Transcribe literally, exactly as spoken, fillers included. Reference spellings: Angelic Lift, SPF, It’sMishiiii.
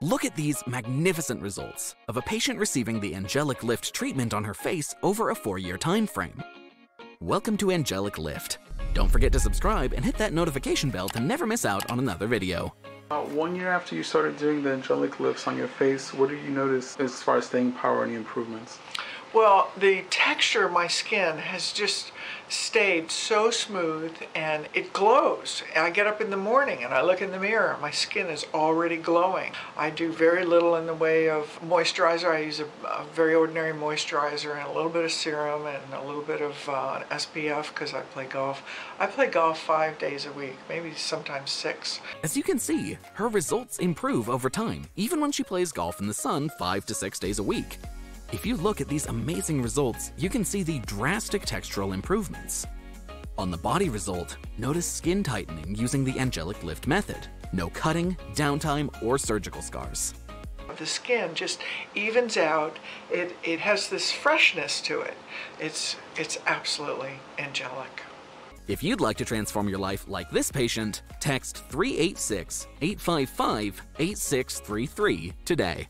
Look at these magnificent results of a patient receiving the Angelic Lift treatment on her face over a four-year time frame. Welcome to Angelic Lift. Don't forget to subscribe and hit that notification bell to never miss out on another video. Uh, one year after you started doing the Angelic Lifts on your face, what did you notice as far as staying power and improvements? Well, the texture of my skin has just stayed so smooth, and it glows. And I get up in the morning and I look in the mirror, my skin is already glowing. I do very little in the way of moisturizer. I use a, a very ordinary moisturizer and a little bit of serum and a little bit of uh, S P F because I play golf. I play golf five days a week, maybe sometimes six. As you can see, her results improve over time, even when she plays golf in the sun five to six days a week. If you look at these amazing results, you can see the drastic textural improvements. On the body result, notice skin tightening using the Angelic Lift method. No cutting, downtime, or surgical scars. The skin just evens out. It, it has this freshness to it. It's, it's absolutely angelic. If you'd like to transform your life like this patient, text three eight six, eight five five, eight six three three today.